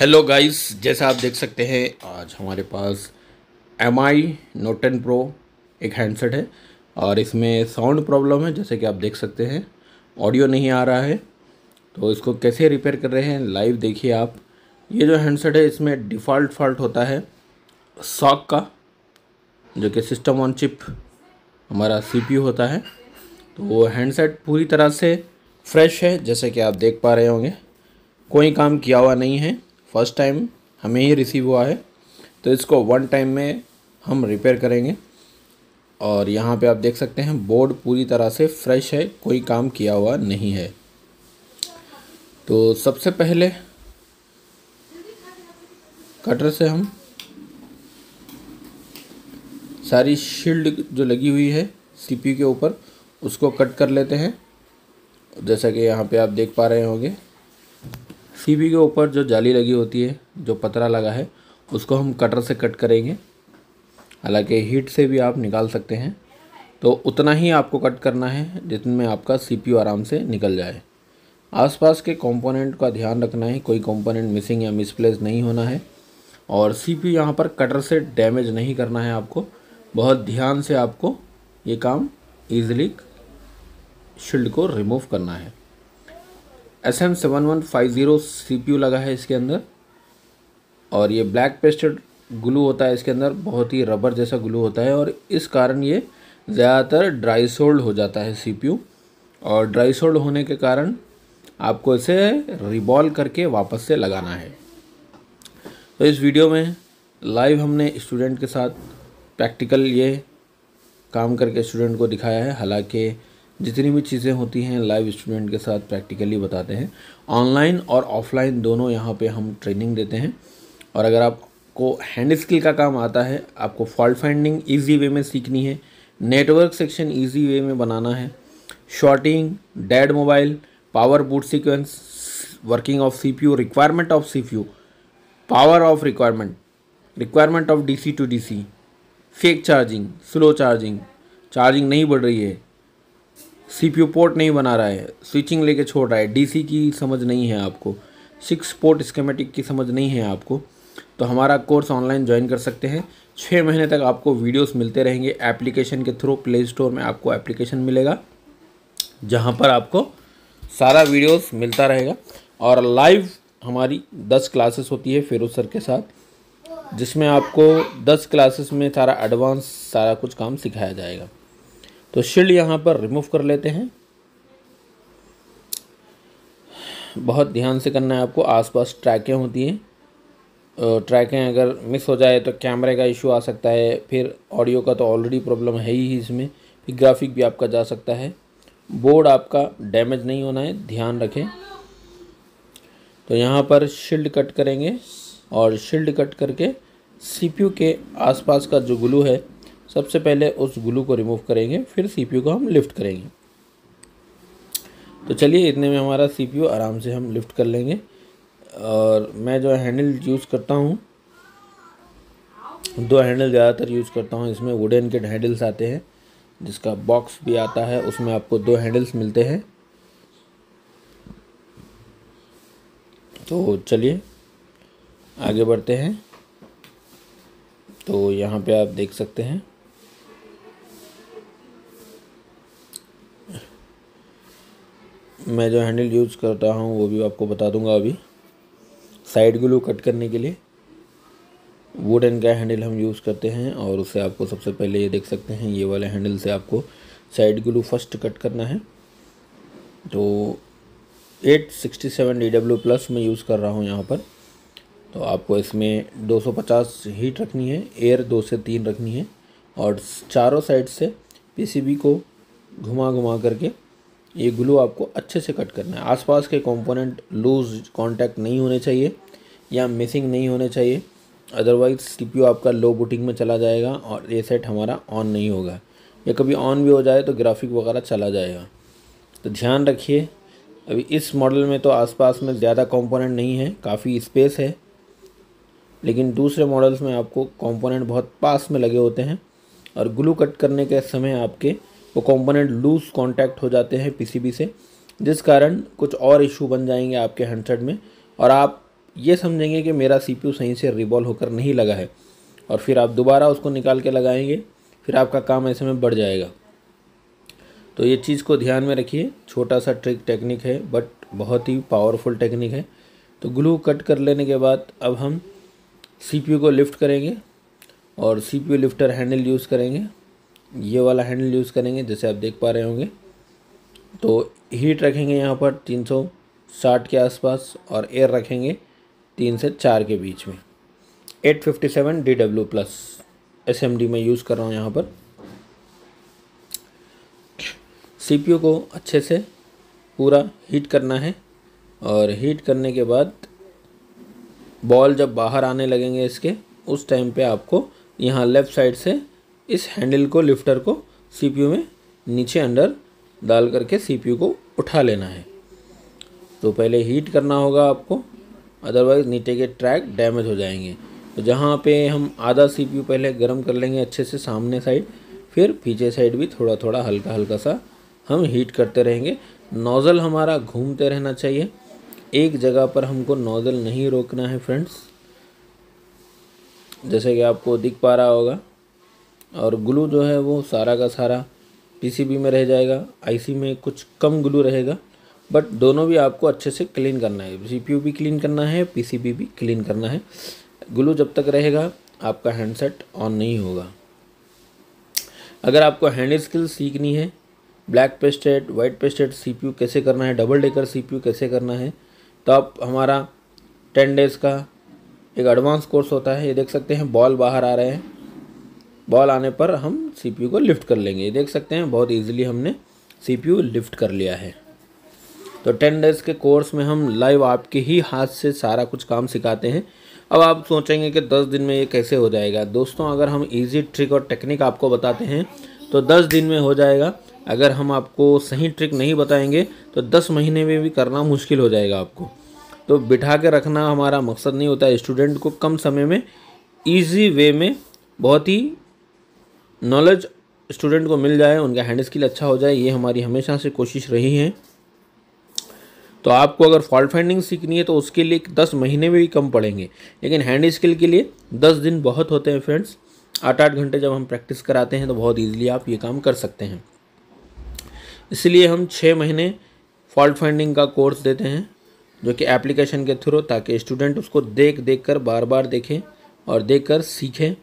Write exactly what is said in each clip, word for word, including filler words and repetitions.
Hello guys, जैसा आप देख सकते हैं आज हमारे पास M I note ten pro एक हैंडसेट है और इसमें साउंड प्रॉब्लम है। जैसे कि आप देख सकते हैं ऑडियो नहीं आ रहा है, तो इसको कैसे रिपेयर कर रहे हैं लाइव देखिए आप। ये जो हैंडसेट है इसमें डिफ़ॉल्ट फॉल्ट होता है सॉक का, जो कि सिस्टम ऑन चिप हमारा सीपीयू होता है। तो वो हैंडसेट पूरी तरह से फ्रेश है, जैसे कि आप देख पा रहे होंगे कोई काम किया हुआ नहीं है, फर्स्ट टाइम हमें ही रिसीव हुआ है। तो इसको वन टाइम में हम रिपेयर करेंगे। और यहाँ पे आप देख सकते हैं बोर्ड पूरी तरह से फ्रेश है, कोई काम किया हुआ नहीं है। तो सबसे पहले कटर से हम सारी शील्ड जो लगी हुई है सीपीयू के ऊपर उसको कट कर लेते हैं। जैसा कि यहाँ पे आप देख पा रहे होंगे सीपीयू के ऊपर जो जाली लगी होती है, जो पतरा लगा है, उसको हम कटर से कट करेंगे। हालांकि हीट से भी आप निकाल सकते हैं, तो उतना ही आपको कट करना है जिसमें आपका सीपीयू आराम से निकल जाए। आसपास के कंपोनेंट का ध्यान रखना है, कोई कंपोनेंट मिसिंग या मिसप्लेस नहीं होना है। और सीपीयू यहाँ पर कटर से डैमेज नहीं करना है आपको, बहुत ध्यान से आपको ये काम ईजिली शील्ड को रिमूव करना है। S M seven one five zero CPU लगा है इसके अंदर, और ये ब्लैक पेस्टेड ग्लू होता है इसके अंदर, बहुत ही रबर जैसा ग्लू होता है और इस कारण ये ज़्यादातर ड्राई सोल्ड हो जाता है सीपीयू। और ड्राई सोल्ड होने के कारण आपको इसे रिबॉल करके वापस से लगाना है। तो इस वीडियो में लाइव हमने स्टूडेंट के साथ प्रैक्टिकल ये काम करके स्टूडेंट को दिखाया है। हालांकि जितनी भी चीज़ें होती हैं लाइव स्टूडेंट के साथ प्रैक्टिकली बताते हैं, ऑनलाइन और ऑफलाइन दोनों यहाँ पे हम ट्रेनिंग देते हैं। और अगर आपको हैंड स्किल का काम आता है, आपको फॉल्ट फाइंडिंग इजी वे में सीखनी है, नेटवर्क सेक्शन इजी वे में बनाना है, shorting, dead mobile, power boot sequence, working of CPU, requirement of CPU, power of requirement, requirement of DC to DC, fake charging, slow charging, charging नहीं बढ़ रही है, सीपीयू पोर्ट नहीं बना रहा है, स्विचिंग लेके छोड़ रहा है, डीसी की समझ नहीं है आपको, सिक्स पोर्ट स्कीमेटिक की समझ नहीं है आपको, तो हमारा कोर्स ऑनलाइन ज्वाइन कर सकते हैं। छः महीने तक आपको वीडियोस मिलते रहेंगे एप्लीकेशन के थ्रू। प्ले स्टोर में आपको एप्लीकेशन मिलेगा जहां पर आपको सारा वीडियोस मिलता रहेगा। और लाइव हमारी दस क्लासेस होती है फेरोज सर के साथ, जिसमें आपको दस क्लासेस में सारा एडवांस सारा कुछ काम सिखाया जाएगा। तो शील्ड यहाँ पर रिमूव कर लेते हैं, बहुत ध्यान से करना है आपको। आसपास ट्रैकें होती हैं, ट्रैकें अगर मिस हो जाए तो कैमरे का इशू आ सकता है, फिर ऑडियो का तो ऑलरेडी प्रॉब्लम है ही इसमें, फिर ग्राफिक भी आपका जा सकता है। बोर्ड आपका डैमेज नहीं होना है, ध्यान रखें। तो यहाँ पर शील्ड कट करेंगे और शील्ड कट करके सीपीयू के आसपास का जो ग्लू है सबसे पहले उस ग्लू को रिमूव करेंगे, फिर सीपीयू को हम लिफ्ट करेंगे। तो चलिए, इतने में हमारा सीपीयू आराम से हम लिफ्ट कर लेंगे। और मैं जो हैंडल यूज़ करता हूँ, दो हैंडल ज़्यादातर यूज़ करता हूँ। इसमें वुडन के हैंडल्स आते हैं, जिसका बॉक्स भी आता है, उसमें आपको दो हैंडल्स मिलते हैं। तो चलिए आगे बढ़ते हैं। तो यहाँ पे आप देख सकते हैं मैं जो हैंडल यूज़ करता हूँ वो भी आपको बता दूंगा अभी। साइड ग्लू कट करने के लिए वुडन का हैंडल हम यूज़ करते हैं, और उससे आपको सबसे पहले ये देख सकते हैं, ये वाले हैंडल से आपको साइड ग्लू फर्स्ट कट करना है। तो eight sixty seven D W plus मैं यूज़ कर रहा हूँ यहाँ पर। तो आपको इसमें दो सौ पचास हीट रखनी है, एयर दो से तीन रखनी है, और चारों साइड से पीसीबी को घुमा घुमा करके ये ग्लू आपको अच्छे से कट करना है। आसपास के कंपोनेंट लूज कांटेक्ट नहीं होने चाहिए या मिसिंग नहीं होने चाहिए, अदरवाइज सीपीयू आपका लो बूटिंग में चला जाएगा और ये सेट हमारा ऑन नहीं होगा, या कभी ऑन भी हो जाए तो ग्राफिक वगैरह चला जाएगा। तो ध्यान रखिए। अभी इस मॉडल में तो आसपास में ज़्यादा कंपोनेंट नहीं है, काफ़ी स्पेस है, लेकिन दूसरे मॉडल्स में आपको कंपोनेंट बहुत पास में लगे होते हैं और ग्लू कट करने के समय आपके वो कंपोनेंट लूज कांटेक्ट हो जाते हैं पीसीबी से, जिस कारण कुछ और इशू बन जाएंगे आपके हैंडसेट में। और आप ये समझेंगे कि मेरा सीपीयू सही से रिवॉल्व होकर नहीं लगा है, और फिर आप दोबारा उसको निकाल के लगाएंगे, फिर आपका काम ऐसे में बढ़ जाएगा। तो ये चीज़ को ध्यान में रखिए। छोटा सा ट्रिक टेक्निक है बट बहुत ही पावरफुल टेक्निक है। तो ग्लू कट कर लेने के बाद अब हम सीपीयू को लिफ्ट करेंगे और सीपीयू लिफ्टर हैंडल यूज़ करेंगे, ये वाला हैंडल यूज़ करेंगे जैसे आप देख पा रहे होंगे। तो हीट रखेंगे यहाँ पर तीन सौ साठ के आसपास और एयर रखेंगे तीन से चार के बीच में। Eight fifty seven DW plus SMD में यूज़ कर रहा हूँ। यहाँ पर सीपीयू को अच्छे से पूरा हीट करना है, और हीट करने के बाद बॉल जब बाहर आने लगेंगे इसके, उस टाइम पे आपको यहाँ लेफ़्ट साइड से इस हैंडल को, लिफ्टर को सीपीयू में नीचे अंडर डाल करके सीपीयू को उठा लेना है। तो पहले हीट करना होगा आपको, अदरवाइज़ नीचे के ट्रैक डैमेज हो जाएंगे। तो जहाँ पे हम आधा सीपीयू पहले गर्म कर लेंगे अच्छे से सामने साइड, फिर पीछे साइड भी थोड़ा थोड़ा हल्का हल्का सा हम हीट करते रहेंगे। नोज़ल हमारा घूमते रहना चाहिए, एक जगह पर हमको नोज़ल नहीं रोकना है फ्रेंड्स, जैसे कि आपको दिख पा रहा होगा। और ग्लू जो है वो सारा का सारा पीसीबी में रह जाएगा, आईसी में कुछ कम ग्लू रहेगा, बट दोनों भी आपको अच्छे से क्लीन करना है। सीपीयू भी क्लीन करना है, पीसीबी भी क्लीन करना है। ग्लू जब तक रहेगा आपका हैंडसेट ऑन नहीं होगा। अगर आपको हैंड स्किल सीखनी है, black pasted, white pasted CPU कैसे करना है, डबल डेकर सीपीयू कैसे करना है, तो आप हमारा टेन डेज़ का एक एडवांस कोर्स होता है। ये देख सकते हैं बॉल बाहर आ रहे हैं, बॉल आने पर हम सीपीयू को लिफ्ट कर लेंगे। ये देख सकते हैं बहुत इजीली हमने सीपीयू लिफ्ट कर लिया है। तो टेन डेज़ के कोर्स में हम लाइव आपके ही हाथ से सारा कुछ काम सिखाते हैं। अब आप सोचेंगे कि दस दिन में ये कैसे हो जाएगा। दोस्तों, अगर हम इजी ट्रिक और टेक्निक आपको बताते हैं तो दस दिन में हो जाएगा। अगर हम आपको सही ट्रिक नहीं बताएंगे तो दस महीने में भी करना मुश्किल हो जाएगा आपको। तो बिठा के रखना हमारा मकसद नहीं होता है। स्टूडेंट को कम समय में ईजी वे में बहुत ही नॉलेज स्टूडेंट को मिल जाए, उनका हैंड स्किल अच्छा हो जाए, ये हमारी हमेशा से कोशिश रही है। तो आपको अगर फॉल्ट फाइंडिंग सीखनी है तो उसके लिए दस महीने में भी कम पड़ेंगे, लेकिन हैंड स्किल के लिए दस दिन बहुत होते हैं फ्रेंड्स। आठ आठ घंटे जब हम प्रैक्टिस कराते हैं तो बहुत ईजिली आप ये काम कर सकते हैं। इसलिए हम छः महीने फॉल्ट फाइंडिंग का कोर्स देते हैं, जो कि एप्लीकेशन के थ्रू, ताकि स्टूडेंट उसको देख देख कर बार बार देखें और देख कर सीखें।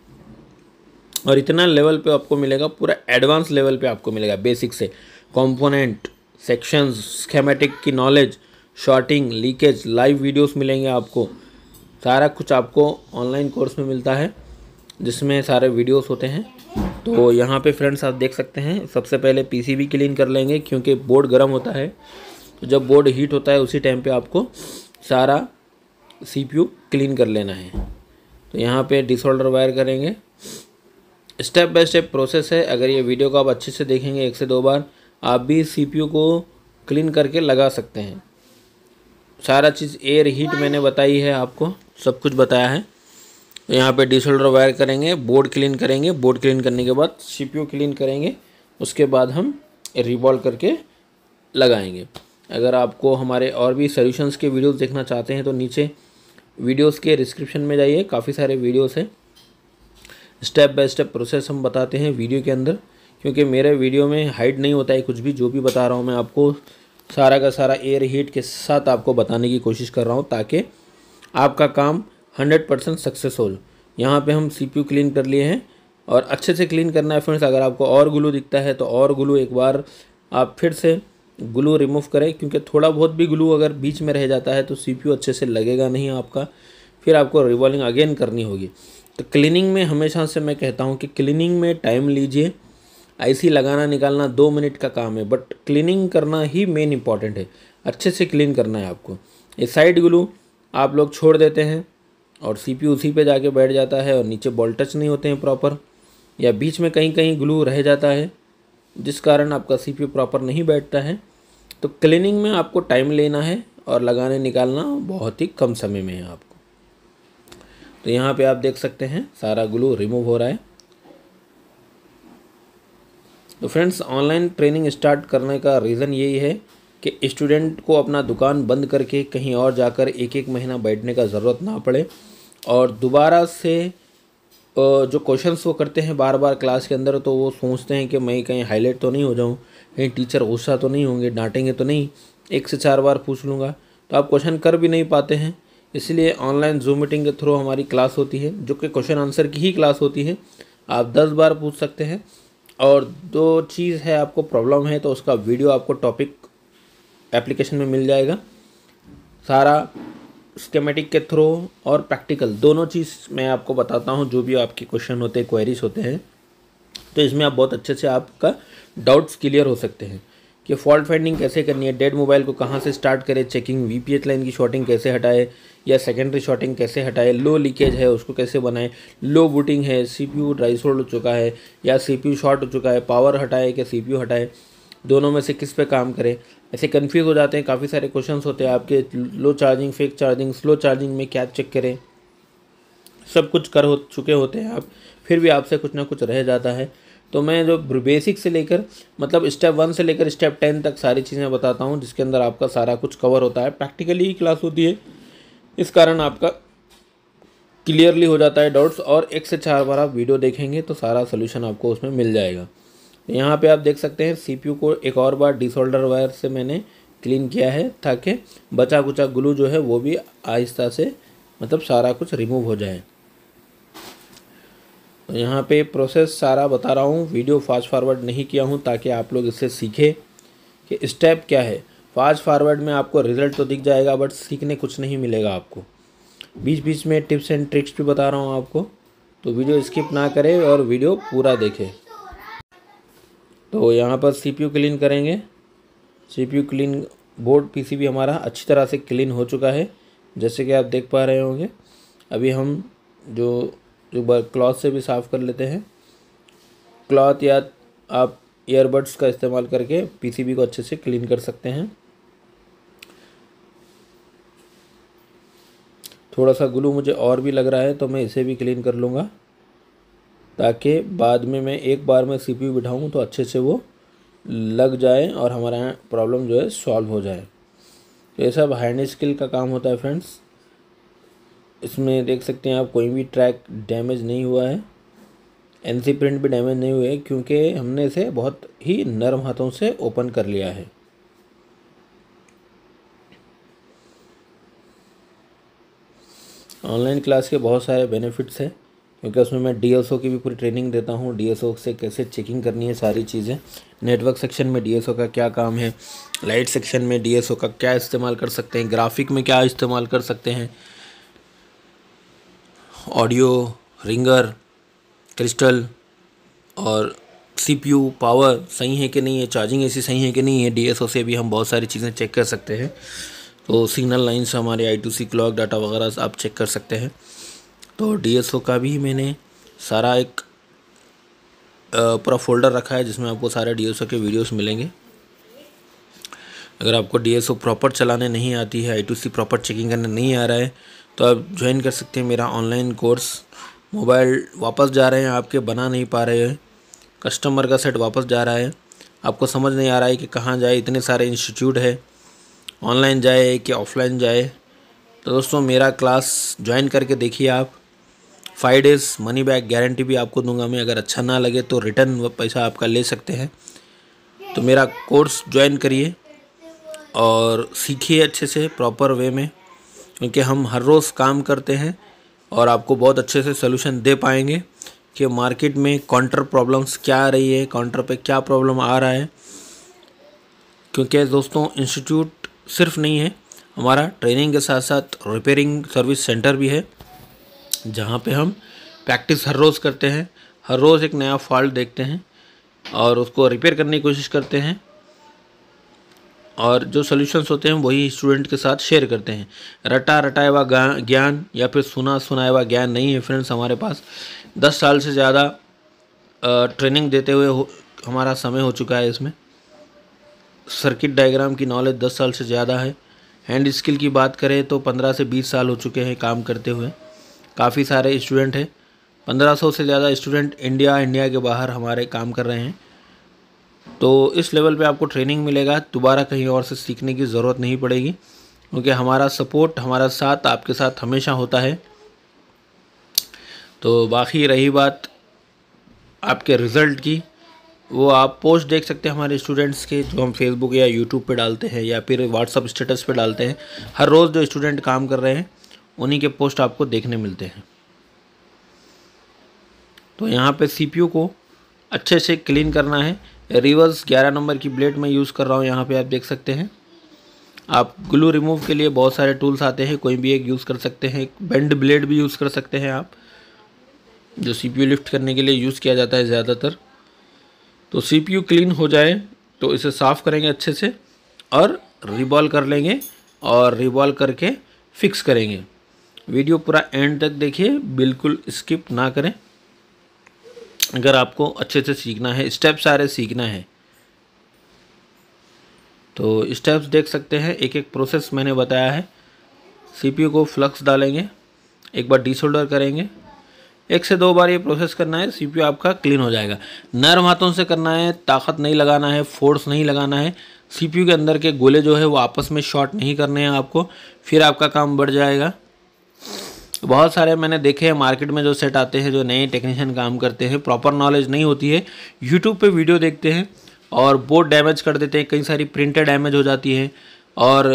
और इतना लेवल पे आपको मिलेगा, पूरा एडवांस लेवल पे आपको मिलेगा। बेसिक से कंपोनेंट, सेक्शंस, स्कीमेटिक की knowledge, shorting, leakage, live videos मिलेंगे आपको। सारा कुछ आपको ऑनलाइन कोर्स में मिलता है, जिसमें सारे वीडियोस होते हैं। तो यहाँ पे फ्रेंड्स आप देख सकते हैं, सबसे पहले पीसीबी क्लीन कर लेंगे, क्योंकि बोर्ड गर्म होता है। तो जब बोर्ड हीट होता है उसी टाइम पर आपको सारा सीपीयू क्लीन कर लेना है। तो यहाँ पर डिसऑर्डर वायर करेंगे। स्टेप बाय स्टेप प्रोसेस है। अगर ये वीडियो को आप अच्छे से देखेंगे एक से दो बार, आप भी सीपीयू को क्लीन करके लगा सकते हैं। सारा चीज़ एयर हीट मैंने बताई है आपको, सब कुछ बताया है। तो यहाँ पे डिसोल्डर वायर करेंगे, बोर्ड क्लीन करेंगे, बोर्ड क्लीन करने के बाद सीपीयू क्लीन करेंगे, उसके बाद हम रिवॉल्व करके लगाएंगे। अगर आपको हमारे और भी सोल्यूशंस के वीडियोज़ देखना चाहते हैं तो नीचे वीडियोज़ के डिस्क्रिप्शन में जाइए, काफ़ी सारे वीडियोज़ हैं। स्टेप बाय स्टेप प्रोसेस हम बताते हैं वीडियो के अंदर, क्योंकि मेरे वीडियो में हाइड नहीं होता है कुछ भी। जो भी बता रहा हूँ मैं आपको सारा का सारा एयर हीट के साथ आपको बताने की कोशिश कर रहा हूँ, ताकि आपका काम हंड्रेड परसेंट सक्सेसफुल। यहाँ पे हम सीपीयू क्लीन कर लिए हैं, और अच्छे से क्लीन करना है फ्रेंड्स। अगर आपको और ग्लू दिखता है तो और ग्लू एक बार आप फिर से ग्लू रिमूव करें, क्योंकि थोड़ा बहुत भी ग्लू अगर बीच में रह जाता है तो सीपीयू अच्छे से लगेगा नहीं आपका, फिर आपको रिवॉल्विंग अगेन करनी होगी। तो क्लीनिंग में हमेशा से मैं कहता हूँ कि क्लीनिंग में टाइम लीजिए। आईसी लगाना निकालना दो मिनट का काम है, बट क्लीनिंग करना ही मेन इम्पॉर्टेंट है। अच्छे से क्लीन करना है आपको। ये साइड ग्लू आप लोग छोड़ देते हैं और सीपीयू उसी पे जाके बैठ जाता है, और नीचे बॉल टच नहीं होते हैं प्रॉपर, या बीच में कहीं कहीं ग्लू रह जाता है, जिस कारण आपका सीपीयू प्रॉपर नहीं बैठता है। तो क्लीनिंग में आपको टाइम लेना है, और लगाने निकालना बहुत ही कम समय में है आपको। तो यहाँ पे आप देख सकते हैं सारा ग्लू रिमूव हो रहा है। तो फ्रेंड्स, ऑनलाइन ट्रेनिंग स्टार्ट करने का रीज़न यही है कि स्टूडेंट को अपना दुकान बंद करके कहीं और जाकर एक एक महीना बैठने का ज़रूरत ना पड़े और दोबारा से जो क्वेश्चंस वो करते हैं बार बार क्लास के अंदर, तो वो सोचते हैं कि मैं कहीं हाईलाइट तो नहीं हो जाऊं, कहीं टीचर गुस्सा तो नहीं होंगे, डांटेंगे तो नहीं, एक से चार बार पूछ लूँगा, तो आप क्वेश्चन कर भी नहीं पाते हैं। इसलिए ऑनलाइन जूम मीटिंग के थ्रू हमारी क्लास होती है जो कि क्वेश्चन आंसर की ही क्लास होती है। आप दस बार पूछ सकते हैं और दो चीज़ है, आपको प्रॉब्लम है तो उसका वीडियो आपको टॉपिक एप्लीकेशन में मिल जाएगा सारा, स्कीमेटिक के थ्रू और प्रैक्टिकल दोनों चीज़ मैं आपको बताता हूं, जो भी आपके क्वेश्चन होते हैं, क्वेरीज होते हैं, तो इसमें आप बहुत अच्छे से आपका डाउट्स क्लियर हो सकते हैं कि फॉल्ट फाइंडिंग कैसे करनी है, डेड मोबाइल को कहां से स्टार्ट करें, चेकिंग वीपीएच लाइन की शॉर्टिंग कैसे हटाए या सेकेंडरी शॉर्टिंग कैसे हटाए, लो लीकेज है उसको कैसे बनाए, लो बूटिंग है, सीपीयू ड्राई शॉर्ट हो चुका है या सीपीयू शॉर्ट हो चुका है, पावर हटाए कि सीपीयू हटाए, दोनों में से किस पे काम करें, ऐसे कंफ्यूज हो जाते हैं। काफ़ी सारे क्वेश्चंस होते हैं आपके, low charging, fake charging, slow charging में क्या चेक करें, सब कुछ कर हो चुके होते हैं आप, फिर भी आपसे कुछ ना कुछ रह जाता है। तो मैं जो बेसिक से लेकर मतलब स्टेप वन से लेकर स्टेप टेन तक सारी चीज़ें बताता हूँ, जिसके अंदर आपका सारा कुछ कवर होता है, प्रैक्टिकली ही क्लास होती है, इस कारण आपका क्लियरली हो जाता है डाउट्स और एक से चार बार आप वीडियो देखेंगे तो सारा सोल्यूशन आपको उसमें मिल जाएगा। यहाँ पे आप देख सकते हैं सीपीयू को एक और बार डिसोल्डर वायर से मैंने क्लीन किया है ताकि बचा कुचा ग्लू जो है वो भी आहिस्ता से मतलब सारा कुछ रिमूव हो जाए। तो यहाँ पे प्रोसेस सारा बता रहा हूँ, वीडियो फास्ट फॉरवर्ड नहीं किया हूँ ताकि आप लोग इससे सीखें कि स्टेप क्या है। फास्ट फॉरवर्ड में आपको रिजल्ट तो दिख जाएगा बट सीखने कुछ नहीं मिलेगा आपको। बीच बीच में टिप्स एंड ट्रिक्स भी बता रहा हूँ आपको, तो वीडियो स्किप ना करें और वीडियो पूरा देखें। तो यहाँ पर सीपीयू क्लीन करेंगे, सीपीयू क्लीन बोर्ड पीसीबी हमारा अच्छी तरह से क्लीन हो चुका है जैसे कि आप देख पा रहे होंगे। अभी हम जो जो क्लॉथ से भी साफ़ कर लेते हैं, क्लॉथ या आप ईयरबड्स का इस्तेमाल करके पीसीबी को अच्छे से क्लीन कर सकते हैं। थोड़ा सा ग्लू मुझे और भी लग रहा है तो मैं इसे भी क्लीन कर लूँगा ताकि बाद में मैं एक बार में सीपीयू बिठाऊँ तो अच्छे से वो लग जाए और हमारा प्रॉब्लम जो है सॉल्व हो जाए। तो ये सब हैंड स्किल का काम होता है फ्रेंड्स। इसमें देख सकते हैं आप कोई भी ट्रैक डैमेज नहीं हुआ है, एनसी प्रिंट भी डैमेज नहीं हुए क्योंकि हमने इसे बहुत ही नरम हाथों से ओपन कर लिया है। ऑनलाइन क्लास के बहुत सारे बेनिफिट्स हैं क्योंकि उसमें मैं डीएसओ की भी पूरी ट्रेनिंग देता हूँ, डीएसओ से कैसे चेकिंग करनी है सारी चीज़ें, नेटवर्क सेक्शन में डीएसओ का क्या काम है, लाइट सेक्शन में डीएसओ का क्या इस्तेमाल कर सकते हैं, ग्राफिक में क्या इस्तेमाल कर सकते हैं, ऑडियो, रिंगर, क्रिस्टल और सीपीयू, पावर सही है कि नहीं है, चार्जिंग एसी सही है कि नहीं है, डीएसओ से भी हम बहुत सारी चीज़ें चेक कर सकते हैं। तो सिग्नल लाइन्स हमारे I two C clock data वगैरह आप चेक कर सकते हैं। तो डीएसओ का भी मैंने सारा एक पूरा फोल्डर रखा है जिसमें आपको सारे डीएसओ के वीडियोस मिलेंगे। अगर आपको डीएसओ प्रॉपर चलाने नहीं आती है, I two C proper checking करने नहीं आ रहा है तो आप ज्वाइन कर सकते हैं मेरा ऑनलाइन कोर्स। मोबाइल वापस जा रहे हैं आपके, बना नहीं पा रहे हैं, कस्टमर का सेट वापस जा रहा है, आपको समझ नहीं आ रहा है कि कहाँ जाए, इतने सारे इंस्टीट्यूट है, ऑनलाइन जाए कि ऑफलाइन जाए, तो दोस्तों मेरा क्लास ज्वाइन करके देखिए आप। Five days money back guarantee भी आपको दूंगा मैं, अगर अच्छा ना लगे तो रिटर्न वो पैसा आपका ले सकते हैं। तो मेरा कोर्स ज्वाइन करिए और सीखिए अच्छे से प्रॉपर वे में, क्योंकि हम हर रोज़ काम करते हैं और आपको बहुत अच्छे से सलूशन दे पाएंगे कि मार्केट में काउंटर प्रॉब्लम्स क्या आ रही है, काउंटर पे क्या प्रॉब्लम आ रहा है। क्योंकि दोस्तों इंस्टीट्यूट सिर्फ नहीं है हमारा, ट्रेनिंग के साथ साथ रिपेयरिंग सर्विस सेंटर भी है जहाँ पे हम प्रैक्टिस हर रोज़ करते हैं, हर रोज़ एक नया फॉल्ट देखते हैं और उसको रिपेयर करने की कोशिश करते हैं और जो सॉल्यूशंस होते हैं वही स्टूडेंट के साथ शेयर करते हैं। रटा रटाया हुआ ज्ञान या फिर सुना सुनाया हुआ ज्ञान नहीं है फ्रेंड्स हमारे पास। दस साल से ज़्यादा ट्रेनिंग देते हुए हमारा समय हो चुका है, इसमें सर्किट डायग्राम की नॉलेज दस साल से ज़्यादा है। हैंड स्किल की बात करें तो पंद्रह से बीस साल हो चुके हैं काम करते हुए। काफ़ी सारे स्टूडेंट हैं, पंद्रह सौ से ज़्यादा स्टूडेंट इंडिया इंडिया के बाहर हमारे काम कर रहे हैं। तो इस लेवल पे आपको ट्रेनिंग मिलेगा, दोबारा कहीं और से सीखने की ज़रूरत नहीं पड़ेगी क्योंकि हमारा सपोर्ट हमारा साथ आपके साथ हमेशा होता है। तो बाकी रही बात आपके रिज़ल्ट की, वो आप पोस्ट देख सकते हैं हमारे स्टूडेंट्स के जो हम फेसबुक या यूट्यूब पे डालते हैं या फिर व्हाट्सअप स्टेटस पे डालते हैं। हर रोज़ जो स्टूडेंट काम कर रहे हैं उन्हीं के पोस्ट आपको देखने मिलते हैं। तो यहाँ पे सीपीयू को अच्छे से क्लीन करना है। रिवर्स ग्यारह नंबर की ब्लेड में यूज़ कर रहा हूँ, यहाँ पर आप देख सकते हैं। आप ग्लू रिमूव के लिए बहुत सारे टूल्स आते हैं, कोई भी एक यूज़ कर सकते हैं। बेंड ब्लेड भी यूज़ कर सकते हैं आप, जो सीपीयू लिफ्ट करने के लिए यूज़ किया जाता है ज़्यादातर। तो सीपीयू क्लीन हो जाए तो इसे साफ़ करेंगे अच्छे से और रिबॉल कर लेंगे और रिबॉल करके फिक्स करेंगे। वीडियो पूरा एंड तक देखिए, बिल्कुल स्किप ना करें अगर आपको अच्छे से सीखना है, स्टेप्स सारे सीखना है। तो स्टेप्स देख सकते हैं, एक एक प्रोसेस मैंने बताया है। सीपीयू को फ्लक्स डालेंगे, एक बार डीसोल्डर करेंगे, एक से दो बार ये प्रोसेस करना है, सीपीयू आपका क्लीन हो जाएगा। नरम हाथों से करना है, ताकत नहीं लगाना है, फोर्स नहीं लगाना है। सीपीयू के अंदर के गोले जो है वो आपस में शॉर्ट नहीं करने हैं आपको, फिर आपका काम बढ़ जाएगा। बहुत सारे मैंने देखे हैं मार्केट में जो सेट आते हैं, जो नए टेक्नीशियन काम करते हैं, प्रॉपर नॉलेज नहीं होती है, यूट्यूब पर वीडियो देखते हैं और बोर्ड डैमेज कर देते हैं, कई सारी प्रिंटें डैमेज हो जाती है और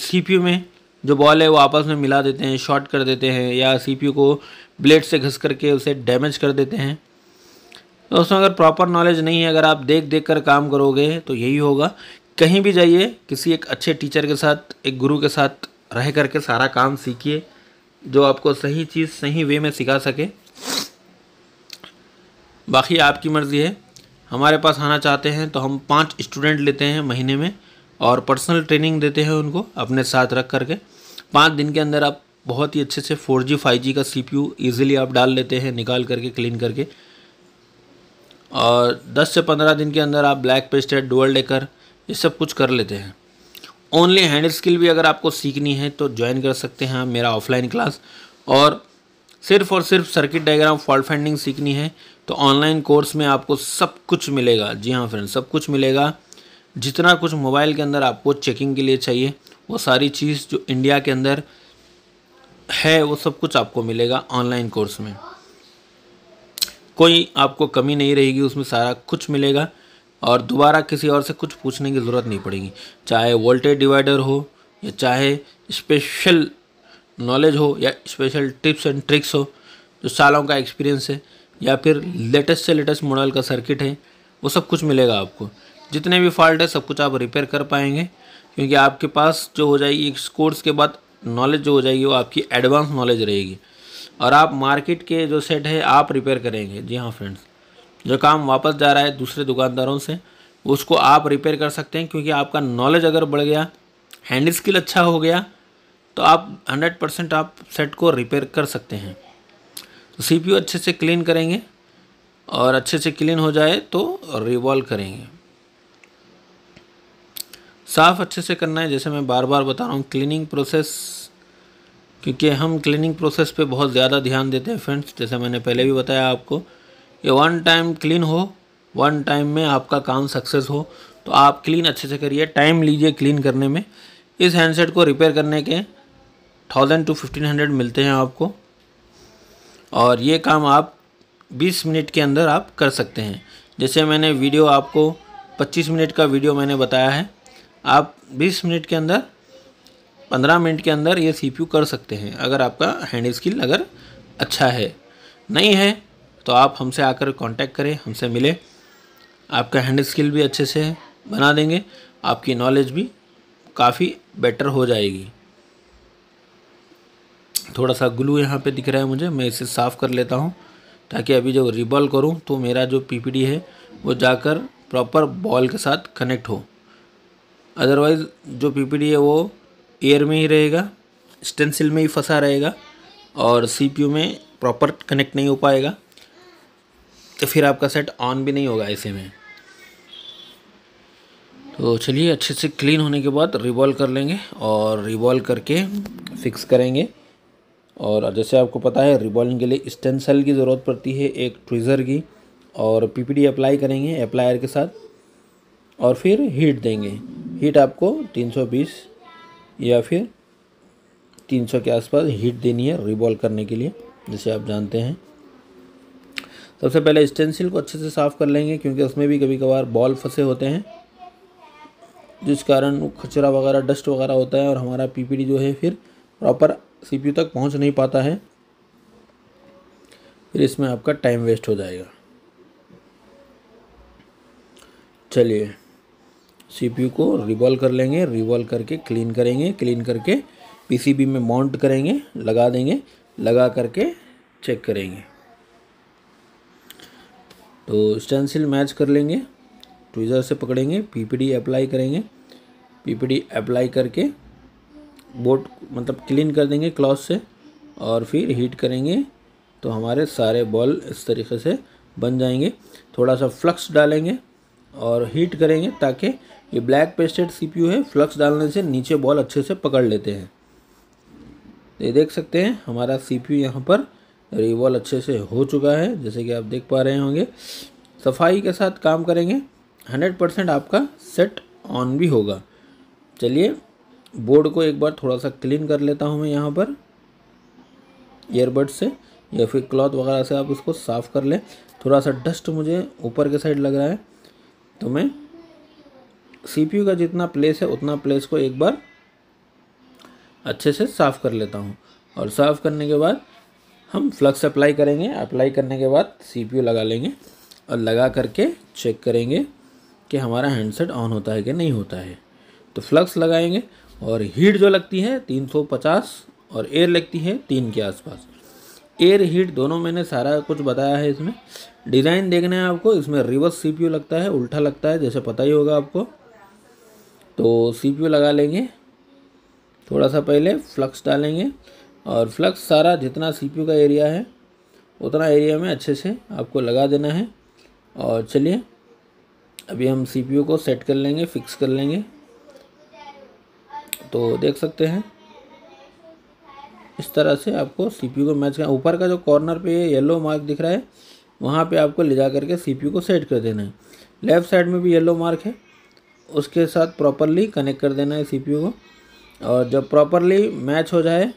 सीपीयू में जो बॉल है वो आपस में मिला देते हैं, शॉर्ट कर देते हैं या सीपीयू को ब्लेड से घिस करके उसे डैमेज कर देते हैं। दोस्तों अगर प्रॉपर नॉलेज नहीं है, अगर आप देख देख कर काम करोगे तो यही होगा। कहीं भी जाइए, किसी एक अच्छे टीचर के साथ, एक गुरु के साथ रह करके सारा काम सीखिए जो आपको सही चीज़ सही वे में सिखा सके। बाकी आपकी मर्ज़ी है। हमारे पास आना चाहते हैं तो हम पाँच स्टूडेंट लेते हैं महीने में और पर्सनल ट्रेनिंग देते हैं उनको अपने साथ रख करके। पाँच दिन के अंदर आप बहुत ही अच्छे से फोर जी फाइव जी का सीपीयू इजीली आप डाल लेते हैं निकाल करके, क्लीन करके। और दस से पंद्रह दिन के अंदर आप ब्लैक पेस्टेड, डुअल डेकर, ये सब कुछ कर लेते हैं। ओनली हैंड स्किल भी अगर आपको सीखनी है तो ज्वाइन कर सकते हैं मेरा ऑफलाइन क्लास। और सिर्फ और सिर्फ सर्किट डायग्राम, फॉल्ट फाइंडिंग सीखनी है तो ऑनलाइन कोर्स में आपको सब कुछ मिलेगा। जी हाँ फ्रेंड, सब कुछ मिलेगा। जितना कुछ मोबाइल के अंदर आपको चेकिंग के लिए चाहिए वो सारी चीज़ जो इंडिया के अंदर है वो सब कुछ आपको मिलेगा ऑनलाइन कोर्स में। कोई आपको कमी नहीं रहेगी, उसमें सारा कुछ मिलेगा और दोबारा किसी और से कुछ पूछने की ज़रूरत नहीं पड़ेगी। चाहे वोल्टेज डिवाइडर हो या चाहे स्पेशल नॉलेज हो या स्पेशल टिप्स एंड ट्रिक्स हो जो सालों का एक्सपीरियंस है या फिर लेटेस्ट से लेटेस्ट मॉडल का सर्किट है, वो सब कुछ मिलेगा आपको। जितने भी फॉल्ट है सब कुछ आप रिपेयर कर पाएंगे क्योंकि आपके पास जो हो जाएगी इस कोर्स के बाद नॉलेज जो हो जाएगी वो आपकी एडवांस नॉलेज रहेगी और आप मार्केट के जो सेट है आप रिपेयर करेंगे। जी हाँ फ्रेंड्स, जो काम वापस जा रहा है दूसरे दुकानदारों से उसको आप रिपेयर कर सकते हैं क्योंकि आपका नॉलेज अगर बढ़ गया, हैंड स्किल अच्छा हो गया तो आप हंड्रेड परसेंट आप सेट को रिपेयर कर सकते हैं। तो सीपीयू अच्छे से क्लीन करेंगे और अच्छे से क्लीन हो जाए तो रिवॉल्व करेंगे। साफ़ अच्छे से करना है, जैसे मैं बार बार बता रहा हूँ क्लीनिंग प्रोसेस, क्योंकि हम क्लीनिंग प्रोसेस पे बहुत ज़्यादा ध्यान देते हैं फ्रेंड्स। जैसे मैंने पहले भी बताया आपको, ये वन टाइम क्लीन हो, वन टाइम में आपका काम सक्सेस हो। तो आप क्लीन अच्छे से करिए, टाइम लीजिए क्लीन करने में। इस हैंडसेट को रिपेयर करने के थाउजेंड टू फिफ्टीन हंड्रेड मिलते हैं आपको और ये काम आप बीस मिनट के अंदर आप कर सकते हैं। जैसे मैंने वीडियो आपको पच्चीस मिनट का वीडियो मैंने बताया है, आप बीस मिनट के अंदर, पंद्रह मिनट के अंदर ये सीपीयू कर सकते हैं अगर आपका हैंड स्किल अगर अच्छा है। नहीं है तो आप हमसे आकर कांटेक्ट करें, हमसे मिले, आपका हैंड स्किल भी अच्छे से बना देंगे, आपकी नॉलेज भी काफ़ी बेटर हो जाएगी। थोड़ा सा ग्लू यहाँ पे दिख रहा है मुझे, मैं इसे साफ़ कर लेता हूँ ताकि अभी जब रिबॉल करूँ तो मेरा जो पीपीडी है वो जाकर प्रॉपर बॉल के साथ कनेक्ट हो। अदरवाइज़ जो पीपीडी है वो एयर में ही रहेगा, स्टेंसिल में ही फंसा रहेगा और सीपीयू में प्रॉपर कनेक्ट नहीं हो पाएगा तो फिर आपका सेट ऑन भी नहीं होगा ऐसे में। तो चलिए अच्छे से क्लीन होने के बाद रिवॉल्व कर लेंगे और रिवॉल्व करके फिक्स करेंगे। और जैसे आपको पता है रिवॉल्विंग के लिए स्टेंसिल की ज़रूरत पड़ती है, एक ट्विज़र की, और पीपीडी अप्लाई करेंगे अप्लायर के साथ और फिर हीट देंगे। हीट आपको तीन सौ बीस या फिर तीन सौ के आसपास हीट देनी है रिवॉल्व करने के लिए, जिसे आप जानते हैं। सबसे पहले स्टेंसिल को अच्छे से साफ़ कर लेंगे, क्योंकि उसमें भी कभी कभार बॉल फंसे होते हैं, जिस कारण खचरा वगैरह डस्ट वगैरह होता है और हमारा पीपीडी जो है फिर प्रॉपर सीपीयू तक पहुंच नहीं पाता है, फिर इसमें आपका टाइम वेस्ट हो जाएगा। चलिए सीपीयू को रिवॉल्व कर लेंगे, रिवॉल्व करके क्लीन करेंगे, क्लीन करके पीसीबी में माउंट करेंगे, लगा देंगे, लगा करके चेक करेंगे। तो स्टेंसिल मैच कर लेंगे, ट्वीज़र से पकड़ेंगे, पीपीडी अप्लाई करेंगे, पीपीडी अप्लाई करके बोर्ड मतलब क्लीन कर देंगे क्लॉथ से, और फिर हीट करेंगे तो हमारे सारे बॉल इस तरीके से बन जाएंगे। थोड़ा सा फ्लक्स डालेंगे और हीट करेंगे, ताकि ये ब्लैक पेस्टेड सीपीयू है, फ्लक्स डालने से नीचे बॉल अच्छे से पकड़ लेते हैं। ये देख सकते हैं हमारा सीपीयू यहाँ पर रिवॉल्व अच्छे से हो चुका है, जैसे कि आप देख पा रहे होंगे। सफाई के साथ काम करेंगे, हंड्रेड परसेंट आपका सेट ऑन भी होगा। चलिए बोर्ड को एक बार थोड़ा सा क्लीन कर लेता हूँ मैं यहाँ पर ईयरबड से या फिर क्लॉथ वगैरह से, आप उसको साफ़ कर लें। थोड़ा सा डस्ट मुझे ऊपर के साइड लग रहा है, तो मैं सीपीयू का जितना प्लेस है उतना प्लेस को एक बार अच्छे से साफ़ कर लेता हूँ, और साफ़ करने के बाद हम फ्लक्स अप्लाई करेंगे। अप्लाई करने के बाद सीपीयू लगा लेंगे और लगा करके चेक करेंगे कि हमारा हैंडसेट ऑन होता है कि नहीं होता है। तो फ्लक्स लगाएंगे और हीट जो लगती है तीन सौ पचास और एयर लगती है तीन के आसपास। एयर हीट दोनों मैंने सारा कुछ बताया है। इसमें डिज़ाइन देखना है आपको। इसमें रिवर्स सीपीयू लगता है, उल्टा लगता है, जैसे पता ही होगा आपको। तो सीपीयू लगा लेंगे, थोड़ा सा पहले फ्लक्स डालेंगे, और फ्लक्स सारा जितना सीपीयू का एरिया है उतना एरिया में अच्छे से आपको लगा देना है। और चलिए अभी हम सीपीयू को सेट कर लेंगे, फिक्स कर लेंगे। तो देख सकते हैं इस तरह से आपको सीपीयू को मैच करना। ऊपर का जो कॉर्नर पे येलो मार्क दिख रहा है, वहाँ पे आपको ले जा करके सीपीयू को सेट कर देना है। लेफ़्ट साइड में भी येलो मार्क है, उसके साथ प्रॉपरली कनेक्ट कर देना है सीपीयू को। और जब प्रॉपरली मैच हो जाए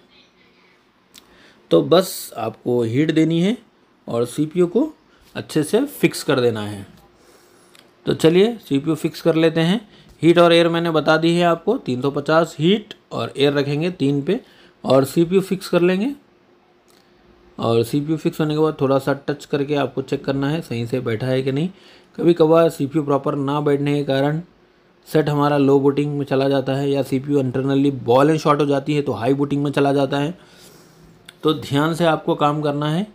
तो बस आपको हीट देनी है और सीपीयू को अच्छे से फिक्स कर देना है। तो चलिए सीपीयू फिक्स कर लेते हैं। हीट और एयर मैंने बता दी है आपको, तीन सौ पचास हीट और एयर रखेंगे तीन पे, और सीपीयू फिक्स कर लेंगे। और सीपीयू फिक्स होने के बाद थोड़ा सा टच करके आपको चेक करना है सही से बैठा है कि नहीं। कभी कभार सीपीयू प्रॉपर ना बैठने के कारण सेट हमारा लो बूटिंग में चला जाता है, या CPU internally ball and short हो जाती है तो हाई बूटिंग में चला जाता है। तो ध्यान से आपको काम करना है।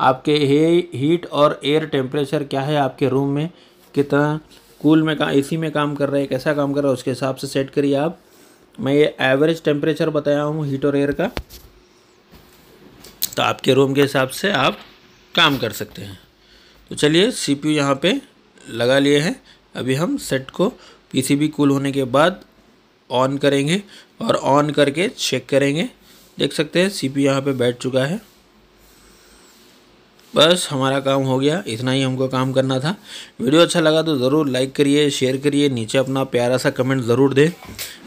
आपके हीट और एयर टेम्परेचर क्या है, आपके रूम में कितना कूल में का एसी में काम कर रहा है, कैसा काम कर रहा है, उसके हिसाब से सेट करिए आप। मैं ये एवरेज टेम्परेचर बताया हूँ हीट और एयर का, तो आपके रूम के हिसाब से आप काम कर सकते हैं। तो चलिए सीपीयू यहाँ पे लगा लिए हैं। अभी हम सेट को पीसीबी कूल होने के बाद ऑन करेंगे, और ऑन करके चेक करेंगे। देख सकते हैं सीपीयू यहाँ पे बैठ चुका है। बस हमारा काम हो गया, इतना ही हमको काम करना था। वीडियो अच्छा लगा तो ज़रूर लाइक करिए, शेयर करिए, नीचे अपना प्यारा सा कमेंट ज़रूर दें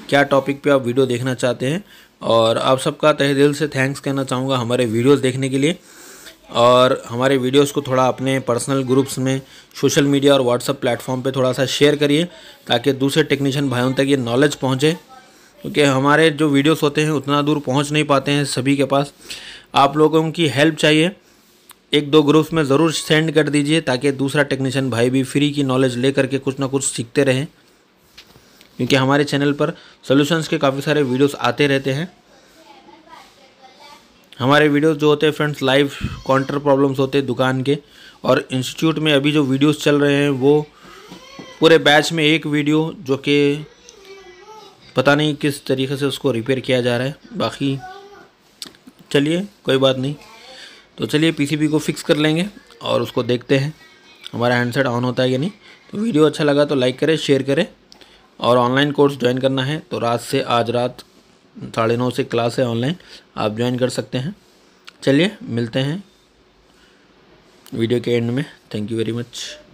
क्या टॉपिक पे आप वीडियो देखना चाहते हैं। और आप सबका तहे दिल से थैंक्स कहना चाहूँगा हमारे वीडियोस देखने के लिए। और हमारे वीडियोस को थोड़ा अपने पर्सनल ग्रुप्स में, सोशल मीडिया और व्हाट्सअप प्लेटफॉर्म पे थोड़ा सा शेयर करिए, ताकि दूसरे टेक्नीशियन भाइयों तक ये नॉलेज पहुँचे। क्योंकि हमारे जो वीडियोस होते हैं उतना दूर पहुँच नहीं पाते हैं सभी के पास। आप लोगों की हेल्प चाहिए, एक दो ग्रुप्स में ज़रूर सेंड कर दीजिए, ताकि दूसरा टेक्नीशियन भाई भी फ्री की नॉलेज ले करके कुछ ना कुछ सीखते रहें। क्योंकि हमारे चैनल पर सॉल्यूशंस के काफ़ी सारे वीडियोस आते रहते हैं। हमारे वीडियोस जो होते हैं फ्रेंड्स, लाइव काउंटर प्रॉब्लम्स होते हैं दुकान के। और इंस्टीट्यूट में अभी जो वीडियोस चल रहे हैं वो पूरे बैच में एक वीडियो, जो कि पता नहीं किस तरीके से उसको रिपेयर किया जा रहा है। बाकी चलिए कोई बात नहीं। तो चलिए पीसीबी को फिक्स कर लेंगे और उसको देखते हैं हमारा हैंडसेट ऑन होता है या नहीं। तो वीडियो अच्छा लगा तो लाइक करें, शेयर करें। और ऑनलाइन कोर्स ज्वाइन करना है तो रात से, आज रात साढ़े नौ से क्लास है ऑनलाइन, आप ज्वाइन कर सकते हैं। चलिए मिलते हैं वीडियो के एंड में। Thank you very much.